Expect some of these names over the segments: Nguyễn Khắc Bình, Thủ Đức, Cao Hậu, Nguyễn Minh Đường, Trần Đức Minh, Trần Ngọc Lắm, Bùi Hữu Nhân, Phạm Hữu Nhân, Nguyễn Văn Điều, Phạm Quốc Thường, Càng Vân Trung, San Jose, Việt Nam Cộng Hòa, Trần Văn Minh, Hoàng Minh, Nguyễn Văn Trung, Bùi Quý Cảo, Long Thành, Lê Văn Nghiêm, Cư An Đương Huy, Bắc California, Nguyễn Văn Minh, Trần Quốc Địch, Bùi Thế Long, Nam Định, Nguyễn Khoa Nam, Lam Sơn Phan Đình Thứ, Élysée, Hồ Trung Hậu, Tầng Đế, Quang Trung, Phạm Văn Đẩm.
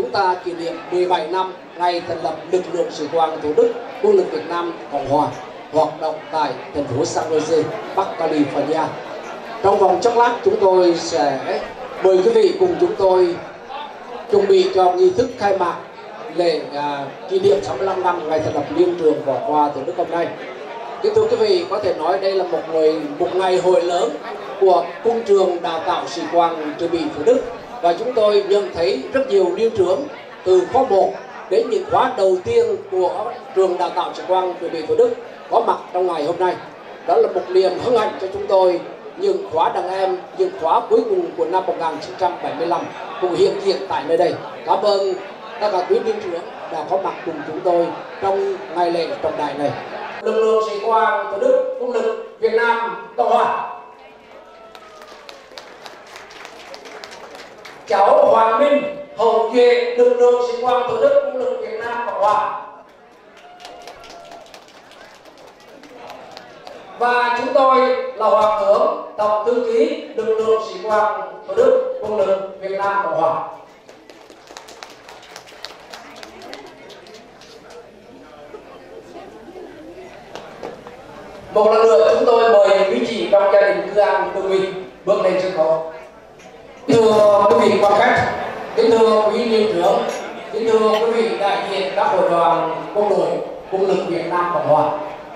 chúng ta kỷ niệm 17 năm ngày thành lập lực lượng Sĩ quan Thủ Đức, Quân lực Việt Nam Cộng Hòa, hoạt động tại thành phố San Jose, Bắc California. Trong vòng chốc lát chúng tôi sẽ mời quý vị cùng chúng tôi chuẩn bị cho nghi thức khai mạc lễ kỷ niệm 65 năm ngày thành lập Liên Trường Võ Khoa Thủ Đức hôm nay. Kính thưa quý vị, có thể nói đây là một ngày hội lớn của Cung trường Đào tạo Sĩ quan Dự bị Thủ Đức, và chúng tôi nhận thấy rất nhiều điêu trưởng từ khóa 1 đến những khóa đầu tiên của trường Đào tạo Sĩ quan Dự bị Thủ Đức có mặt trong ngày hôm nay. Đó là một niềm hân hạnh cho chúng tôi, những khóa đàn em, những khóa cuối cùng của năm 1975 cùng hiện diện tại nơi đây. Cảm ơn các quý điêu trưởng đã có mặt cùng chúng tôi trong ngày lễ trọng đại này. Lực lượng Sĩ quan Thủ Đức, Quân lực Việt Nam Cộng Hòa. Cháu Hoàng Minh, hậu duệ lực lượng Sĩ quan Thủ Đức, Quân lực Việt Nam Cộng Hòa. Và chúng tôi là Hòa thượng Tổng Thư ký lực lượng Sĩ quan Thủ Đức, Quân lực Việt Nam Cộng Hòa. Một lần nữa chúng tôi mời quý chị trong gia đình Cư An Đương Huy bước lên sân khấu. Kính thưa quý vị quan khách, kính thưa quý liên trưởng, kính thưa quý vị đại diện các hội đoàn quân đội Quân lực Việt Nam Cộng Hòa,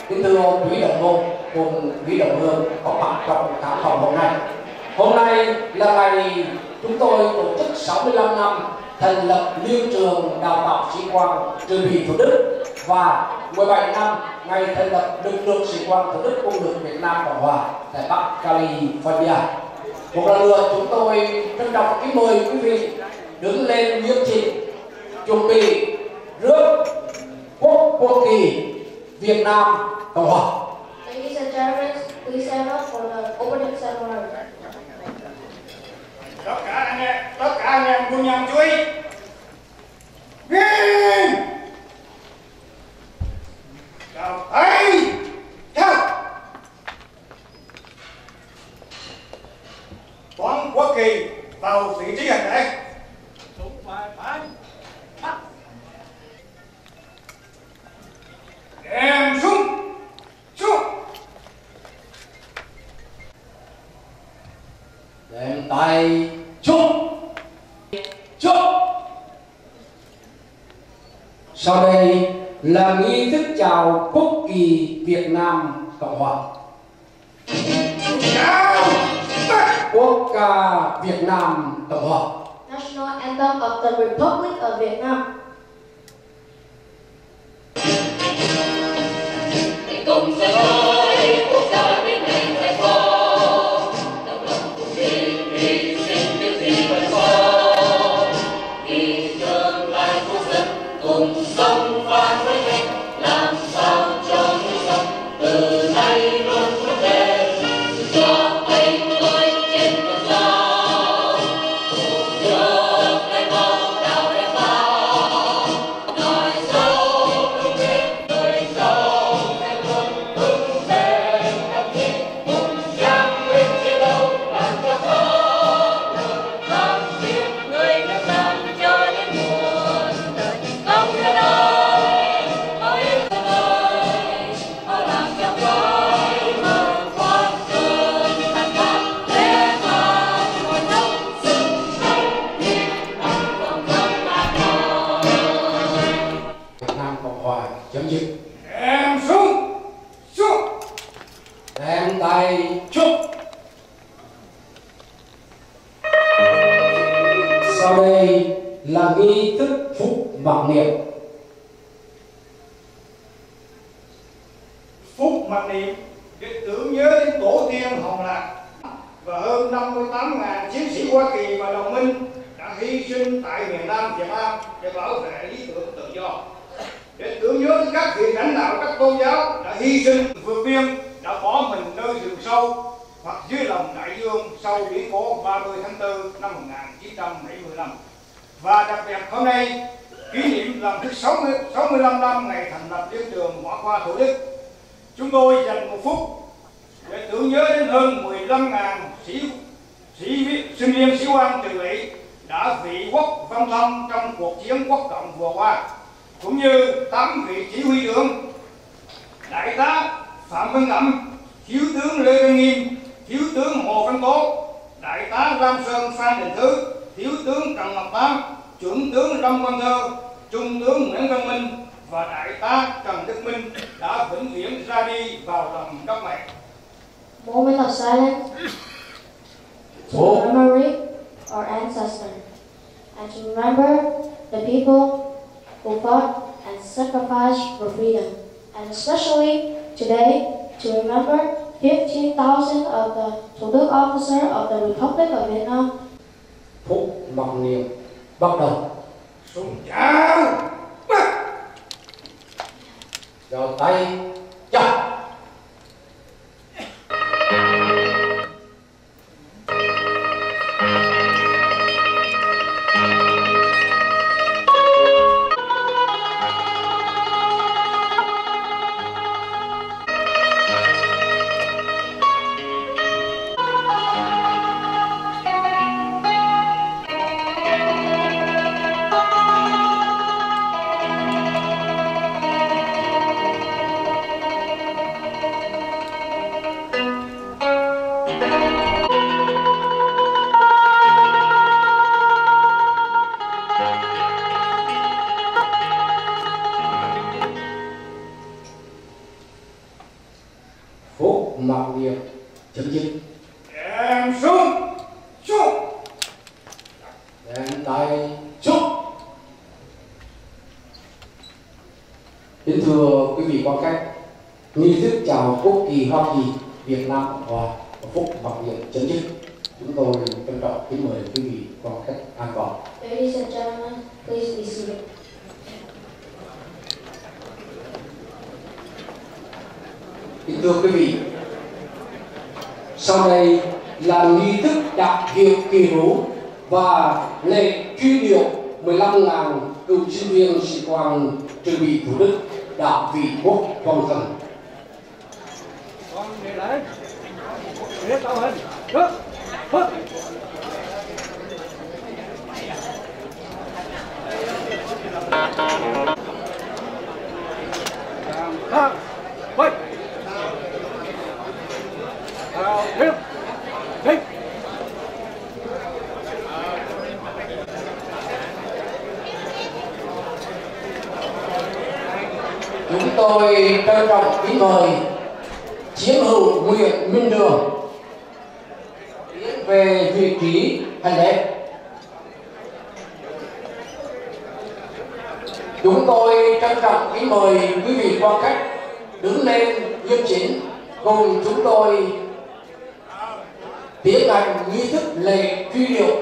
kính thưa quý đồng môn cùng quý đồng hương có mặt trong khán phòng hôm nay. Hôm nay là ngày chúng tôi tổ chức 65 năm thành lập Liên trường Đào tạo Sĩ quan Dự bị Thủ Đức và 17 năm ngày thành lập lực lượng Sĩ quan Thủ Đức, Quân lực Việt Nam Cộng Hòa tại Bắc California. Một lần nữa chúng tôi trân trọng kính mời quý vị đứng lên nghiêm chỉnh chuẩn bị rước quốc kỳ Việt Nam Cộng Hòa. Ladies and gentlemen, please stand up for the opening ceremony. Tất cả anh em quân nhân chú ý. Chào thầy. Chào. Toán quốc kỳ vào vị trí hành lễ. Đúng bài phán. Đem xuống. Xuống. Đem tay xuống. Xuống. Sau đây là nghi thức chào quốc kỳ Việt Nam Cộng Hòa. Chào quốc ca Việt Nam Cộng Hòa. National Anthem of the Republic of Vietnam. Công sẽ ơi, quốc gia Việt Nam sẽ có. Đồng lòng cùng đi, đi xin những gì vẫn có. Đi tương lai quốc dân cùng sông và với em. Làm sao cho người dân từ nay luôn vững bền. Cho tay tôi trên đường giao. Cùng nhớ cái mong đào đẹp bao. Nói sâu đúng biết nơi sâu. Em luôn vững bền đặc biệt. Cũng giang nguyên chiến đấu bạn có khó. Được tham diệt người nước Nam cho đến muôn đời. Không ra đâu. đã vị quốc vong long trong cuộc chiến quốc cộng vừa qua, cũng như 8 vị chỉ huy trưởng: đại tá Phạm Văn Đẩm, thiếu tướng Lê Văn Nghiêm, thiếu tướng Hồ Văn Tố, đại tá Lam Sơn Phan Đình Thứ, thiếu tướng Trần Ngọc Lắm, trưởng tướng Long Quan Thư, trung tướng Nguyễn Văn Minh và đại tá Trần Đức Minh đã vĩnh viễn ra đi vào lòng đất mẹ. Moment of silence to memory our ancestors and to remember the people who fought and sacrificed for freedom, and especially today to remember 15,000 of the Thủ Đức officers of the Republic of Vietnam. Phút mặc niệm bắt đầu. Súng chảo bắt. Giờ tay chặt. Hoa Kỳ, Việt Nam Cộng Hòa và phúc mặc niệm chấm dứt. Chúng tôi trân trọng kính mời quý vị qua cách an toàn. Kính thưa quý vị, sau đây là nghi thức đặc biệt kỳ hữu và lễ truy điệu 15.000 cựu sinh viên sĩ quan trường bị Thủ Đức đã vì quốc vong danh. Chúng tôi trân trọng kính mời chiến hữu Nguyễn Minh Đường tiến về vị trí hành lễ. Chúng tôi trân trọng kính mời quý vị quan khách đứng lên nghiêm chỉnh, cùng chúng tôi tiến hành nghi thức lễ truy điệu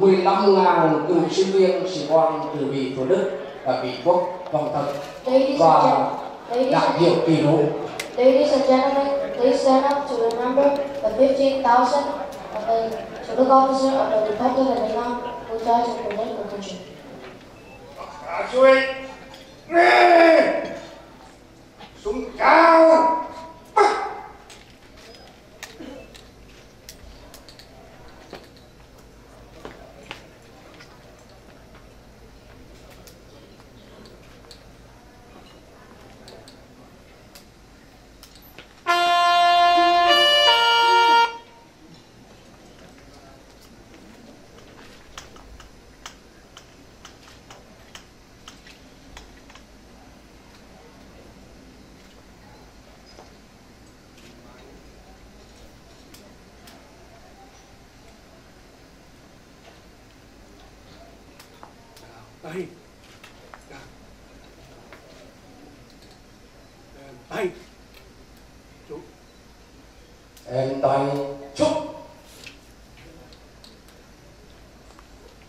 15.000 cựu sinh viên sĩ quan từ bị Thủ Đức và bị quốc vong thân và đặc biệt kỳ hữu. Ladies and gentlemen, please stand up to remember the 15,000 of the Thủ Đức officers of the Republic of Vietnam who died to protect the country. Súng cao.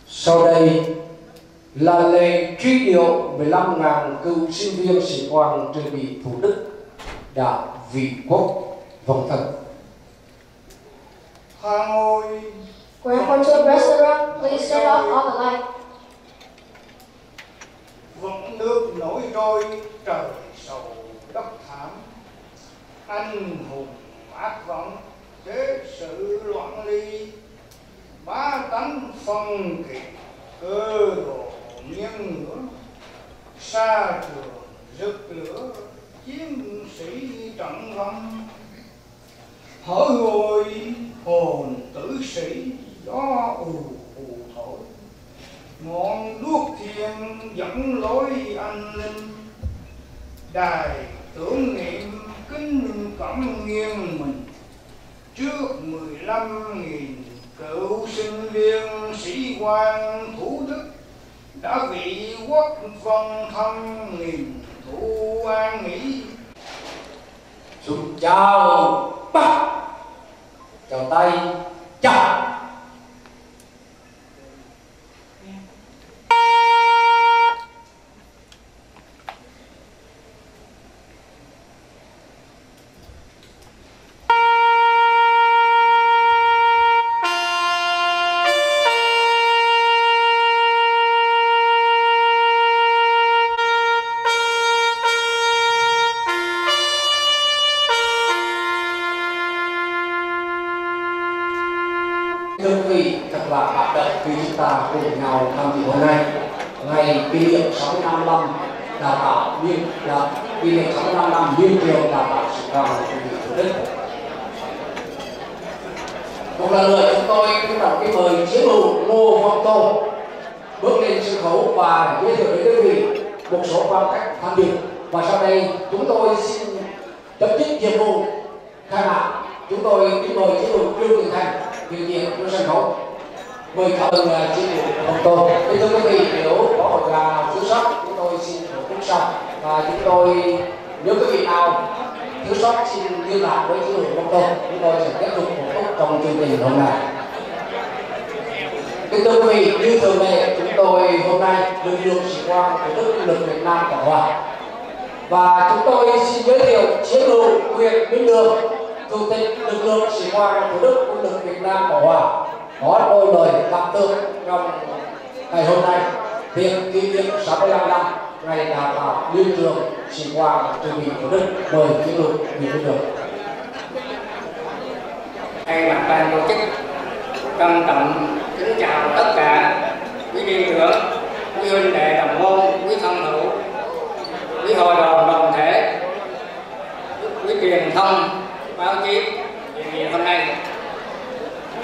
Sau đây là lễ truy điệu 15.000 cựu sinh viên sĩ quan trường bị Thủ Đức đã vì quốc vong thân. Grandpa to the restaurant, please set off all the lights. Vũng nước nổi trôi trời sầu đất thảm, anh hùng ác vọng thế sự loạn ly, bá tánh phong kiệt. cơ độ nhân ngưỡng xa trường rực lửa chiến sĩ trọng vong. Hỡi ôi hồn tử sĩ gió ù thổi, ngọn đuốc thiêng dẫn lối anh linh. Đài tưởng niệm kính cổng nghiêng mình trước 15.000 cựu sinh viên sĩ quan Thủ Đức đã bị quốc vong thăm nghìn thủ an nghỉ. Chúng chào Bắc, chào Tây, chào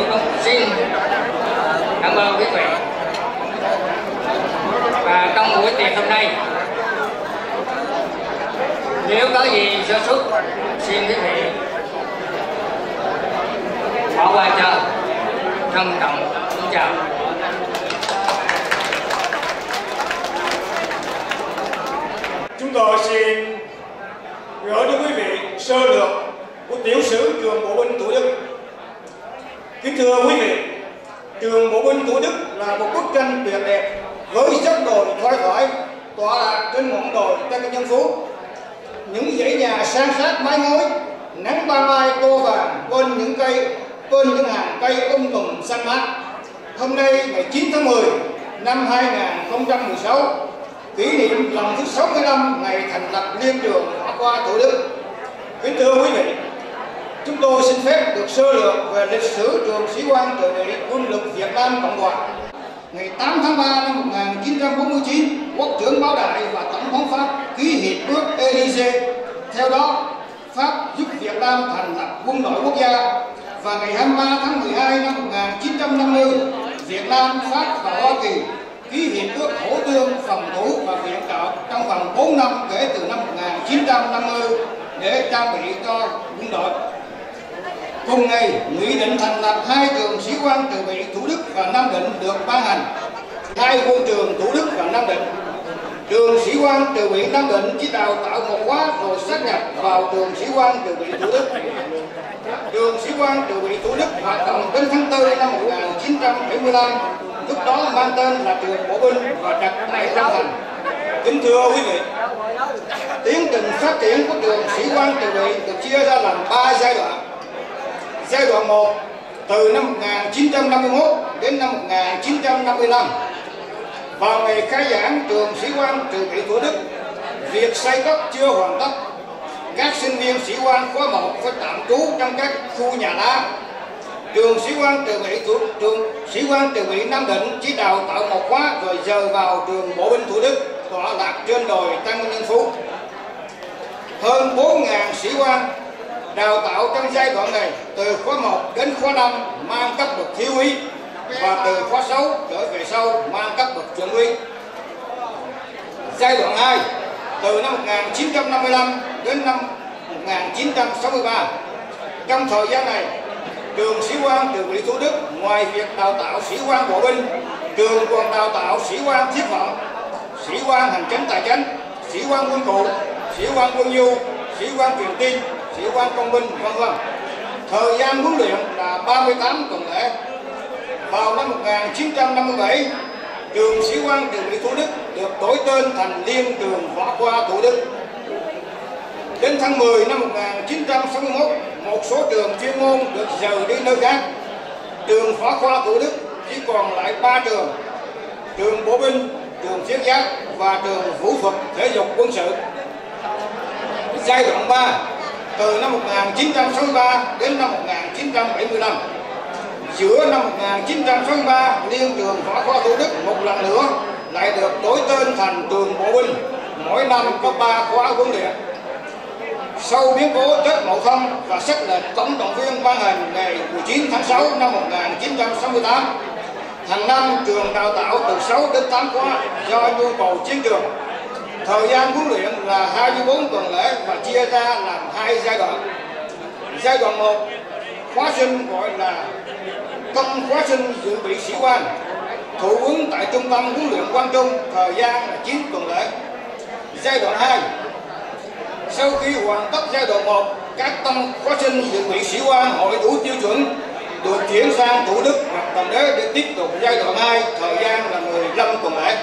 Thủ Đức xin cảm ơn quý vị. Và trong buổi tiệc hôm nay, nếu có gì sơ xuất xin quý vị bỏ qua cho. Trân trọng kính chào. Chúng tôi xin gửi đến quý vị sơ lược của tiểu sử trường bộ binh Thủ Đức. Kính thưa quý vị, trường bộ binh Thủ Đức là một bức tranh tuyệt đẹp với chất đồi thoai thoải tọa lạc trên ngọn đồi Tăng Nhân Phú. Những dãy nhà san sát mái ngói, nắng ban mai tô vàng quên những cây, quên những hàng cây tùng xanh mát. Hôm nay ngày 9 tháng 10 năm 2016 kỷ niệm lần thứ 65 ngày thành lập Liên Trường Võ Khoa Thủ Đức. Kính thưa quý vị, chúng tôi xin phép được sơ lược về lịch sử trường sĩ quan dự bị quân lực Việt Nam Cộng Hòa. Ngày 8 tháng 3 năm 1949, Quốc trưởng Bảo Đại và Tổng thống Pháp ký hiệp ước Élysée. Theo đó, Pháp giúp Việt Nam thành lập quân đội quốc gia. Và ngày 23 tháng 12 năm 1950, Việt Nam, Pháp và Hoa Kỳ ký hiệp ước Hỗ Tương phòng thủ và viện trợ trong vòng 4 năm kể từ năm 1950 để trang bị cho quân đội. Cùng ngày, nghị định thành lập hai trường sĩ quan dự bị Thủ Đức và Nam Định được ban hành. Hai quân trường Thủ Đức và Nam Định. Trường sĩ quan dự bị Nam Định chỉ đào tạo một khóa rồi sát nhập vào trường sĩ quan dự bị Thủ Đức. Trường sĩ quan dự bị Thủ Đức hoạt động đến tháng 4 năm 1975, lúc đó mang tên là trường bộ binh và đặt tại Long Thành. Kính thưa quý vị, tiến trình phát triển của trường sĩ quan dự bị được chia ra làm 3 giai đoạn. Giai đoạn 1 từ năm 1951 đến năm 1955. Vào ngày khai giảng trường sĩ quan dự bị Thủ Đức, việc xây cất chưa hoàn tất. Các sinh viên sĩ quan khóa 1 phải tạm trú trong các khu nhà đá. Trường sĩ quan dự bị Nam Định chỉ đào tạo một khóa rồi dời vào trường bộ binh Thủ Đức tọa lạc trên đồi Tăng Nhân Phú. Hơn 4.000 sĩ quan đào tạo trong giai đoạn này từ khóa 1 đến khóa 5 mang cấp bậc thiếu úy và từ khóa 6 trở về sau mang cấp bậc thượng úy. Giai đoạn 2 từ năm 1955 đến năm 1963. Trong thời gian này, trường sĩ quan dự bị Thủ Đức ngoài việc đào tạo sĩ quan bộ binh, trường còn đào tạo sĩ quan thiết vận, sĩ quan hành chính tài chính, sĩ quan quân cụ, sĩ quan quân nhu, sĩ quan truyền tin, sĩ quan công binh, v.v. Thời gian huấn luyện là 38 tuần lễ. Vào năm 1957, trường sĩ quan dự bị Thủ Đức được đổi tên thành Liên Trường Võ Khoa Thủ Đức. Đến tháng 10 năm 1961, một số trường chuyên môn được dời đi nơi khác. Trường Võ Khoa Thủ Đức chỉ còn lại 3 trường: trường bộ binh, trường thiết giáp và trường vũ thuật thể dục quân sự. Giai đoạn 3 từ năm 1963 đến năm 1975. Giữa năm 1963, Liên Trường Võ Khoa Thủ Đức một lần nữa lại được đổi tên thành trường bộ binh, mỗi năm có 3 khóa huấn luyện. Sau biến cố Tết Mậu Thân và sắc lệnh Tổng động viên ban hành ngày 19 tháng 6 năm 1968, hàng năm trường đào tạo từ 6 đến 8 khóa do nhu cầu chiến trường. Thời gian huấn luyện là 24 tuần lễ và chia ra làm 2 giai đoạn. Giai đoạn 1, khóa sinh gọi là công khóa sinh dự bị sĩ quan, thụ huấn tại trung tâm huấn luyện Quang Trung, thời gian là 9 tuần lễ. Giai đoạn 2, sau khi hoàn tất giai đoạn 1, các tân khóa sinh dự bị sĩ quan hội đủ tiêu chuẩn được chuyển sang Thủ Đức hoặc Tầng Đế để tiếp tục giai đoạn 2, thời gian là 15 tuần lễ.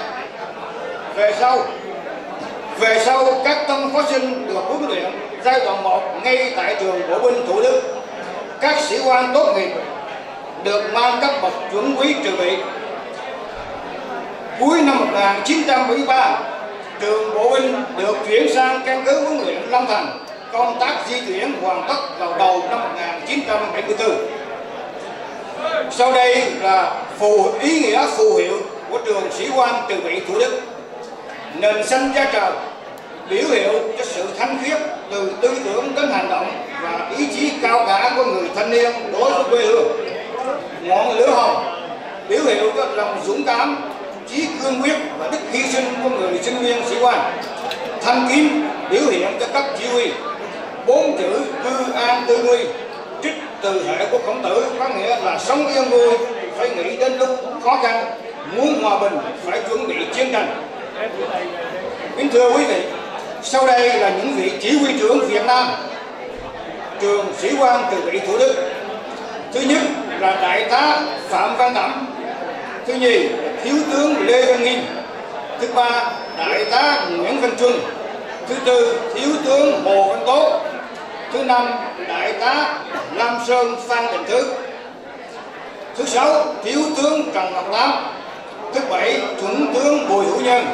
Về sau các tân khóa sinh được huấn luyện giai đoạn 1 ngay tại trường bộ binh Thủ Đức. Các sĩ quan tốt nghiệp được mang cấp bậc chuẩn úy dự bị. Cuối năm 1973, trường bộ binh được chuyển sang căn cứ huấn luyện Long Thành, công tác di chuyển hoàn tất vào đầu năm 1974. Sau đây là ý nghĩa phù hiệu của trường sĩ quan dự bị Thủ Đức: nền xanh da trời, biểu hiệu cho sự thánh khiết từ tư tưởng đến hành động và ý chí cao cả của người thanh niên đối với quê hương. ngọn lửa hồng, biểu hiện các lòng dũng cảm, trí cương quyết và đức hy sinh của người sinh viên sĩ quan. Thanh kiếm biểu hiện cho các chỉ huy. Bốn chữ cư an tư nguy trích từ hệ của Khổng Tử, có nghĩa là sống yên vui phải nghĩ đến lúc khó khăn, muốn hòa bình phải chuẩn bị chiến tranh. Kính thưa quý vị, sau đây là những vị chỉ huy trưởng Việt Nam trường sĩ quan từ vị Thủ Đức. Thứ nhất là Đại tá Phạm Văn Đẩm, thứ nhì Thiếu tướng Lê Văn Nghiêm, thứ ba Đại tá Nguyễn Văn Trung, thứ tư Thiếu tướng Hồ Văn Tố, thứ năm Đại tá Lam Sơn Phan Đình Thứ, thứ sáu Thiếu tướng Trần Ngọc Lắm, thứ bảy Chuẩn tướng Bùi Hữu Nhân,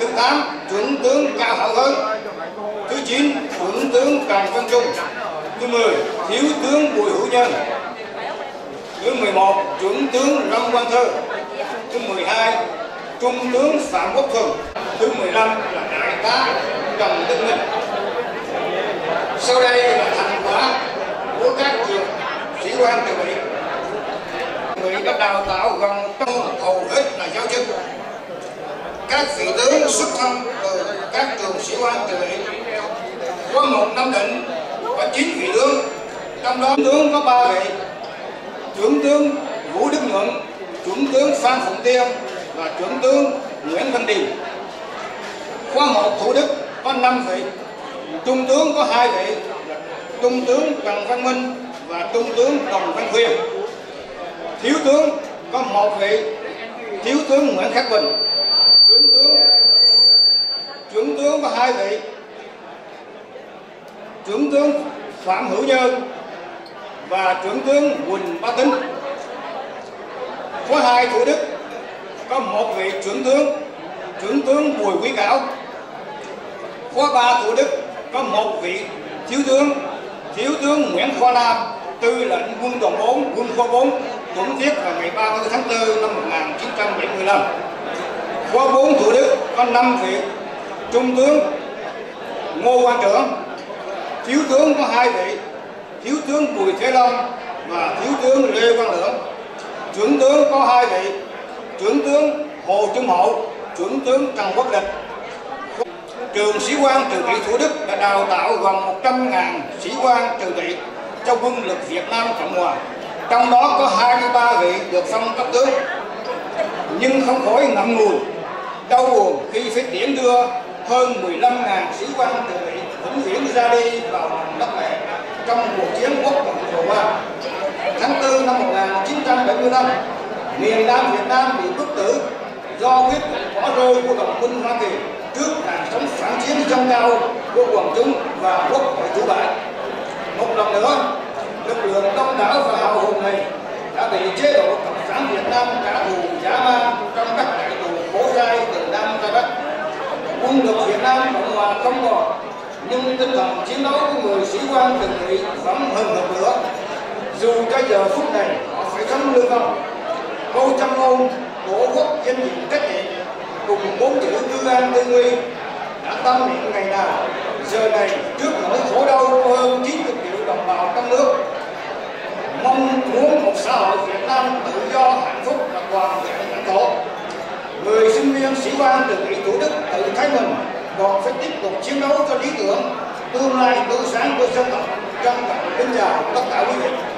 thứ tám Chuẩn tướng Cao Hậu, thứ chín Chuẩn tướng Càng Vân Trung, thứ 10 Thiếu tướng Bùi Hữu Nhân, thứ 11 Chuẩn tướng Long Quan Thư, thứ 12 Trung tướng Phạm Quốc Thường, thứ 15 là Đại tá Trần Đức Minh. Sau đây là thành quả của các trường sĩ quan tự nguyện. Người đã đào tạo gần hầu hết là giáo chức. Các vị tướng xuất thân từ các trường sĩ quan tự nguyện. Có một Nam Định có 9 vị tướng, trong đó tướng có 3 vị. Chuẩn tướng Vũ Đức Ngưỡng, Chuẩn tướng Phan Phụng Tiên và Chuẩn tướng Nguyễn Văn Điều. Khoa một Thủ Đức có 5 vị, Trung tướng có 2 vị, Trung tướng Trần Văn Minh và Trung tướng Trần Văn Huyền. Thiếu tướng có 1 vị, Thiếu tướng Nguyễn Khắc Bình. Chuẩn tướng có 2 vị, Chuẩn tướng Phạm Hữu Nhân và Chuẩn tướng Quỳnh Bá Tính. Khóa 2 Thủ Đức có 1 vị Chuẩn tướng Bùi Quý Cảo. Khóa 3 Thủ Đức có 1 vị Thiếu tướng Nguyễn Khoa Nam, tư lệnh quân đoàn 4, quân khu 4, tuẫn tiết vào ngày 30 tháng 4 năm 1975. Khóa 4 Thủ Đức có 5 vị Trung tướng Ngô Quan Trưởng. Thiếu tướng có 2 vị, Thiếu tướng Bùi Thế Long và Thiếu tướng Lê Văn Lượng. Chuẩn tướng có 2 vị, Chuẩn tướng Hồ Trung Hậu, Chuẩn tướng Trần Quốc Địch. Trường sĩ quan trường trị Thủ Đức đã đào tạo gần 100.000 sĩ quan trường trị cho quân lực Việt Nam Cộng Hòa, trong đó có 23 vị được phong cấp tướng. Nhưng không khỏi ngậm ngùi đau buồn khi phải tiễn đưa hơn 15.000 sĩ quan trường trị vĩnh viễn ra đi vào đất mẹ trong cuộc chiến quốc phòng vừa qua. Tháng 4 năm 1975, miền Nam Việt Nam bị bức tử do quyết định bỏ rơi của đồng minh Hoa Kỳ trước làn sóng phản chiến dâng cao của quần chúng và quốc hội chủ bản. Một lần nữa, lực lượng đông đảo và hào hùng này đã bị chế độ Cộng sản Việt Nam trả thù dã man trong các đại tù khổ sai từ Nam ra Bắc. Quân lực Việt Nam Cộng Hòa không còn, nhưng tinh thần chiến đấu của người sĩ quan tình nguyện vẫn hừng hực lửa. Dù cho giờ phút này họ phải sống lương tâm, câu châm ngôn của quốc danh diện trách nhiệm cùng 4 chữ cư an tư nguy đã tâm niệm ngày nào giờ này trước nỗi khổ đau của hơn 90 triệu đồng bào trong nước, mong muốn một xã hội Việt Nam tự do, hạnh phúc và toàn vẹn lãnh thổ. Người sinh viên sĩ quan tình nguyện Thủ Đức tự thấy mình còn phải tiếp tục chiến đấu cho lý tưởng, tương lai tươi sáng của dân tộc. Trân trọng kính chào tất cả quý vị.